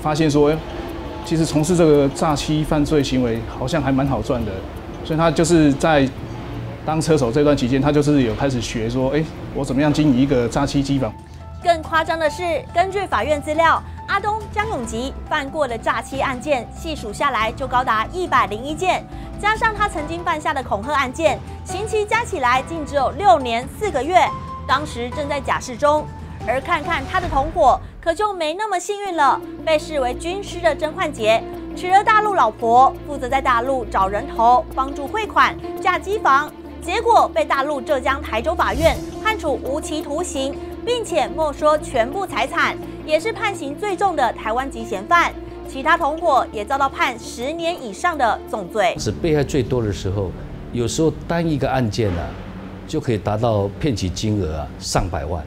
发现说，其实从事这个诈欺犯罪行为好像还蛮好赚的，所以他就是在当车手这段期间，他就是有开始学说，我怎么样经营一个诈欺机房。更夸张的是，根据法院资料，阿东、江永吉犯过的诈欺案件细数下来就高达101件，加上他曾经犯下的恐吓案件，刑期加起来竟只有6年4个月。当时正在假释中。 而看看他的同伙，可就没那么幸运了。被视为军师的甄焕杰，娶了大陆老婆，负责在大陆找人头，帮助汇款、架机房，结果被大陆浙江台州法院判处无期徒刑，并且没收全部财产，也是判刑最重的台湾籍嫌犯。其他同伙也遭到判10年以上的重罪。是被害最多的时候，有时候单一个案件就可以达到骗取金额上百万。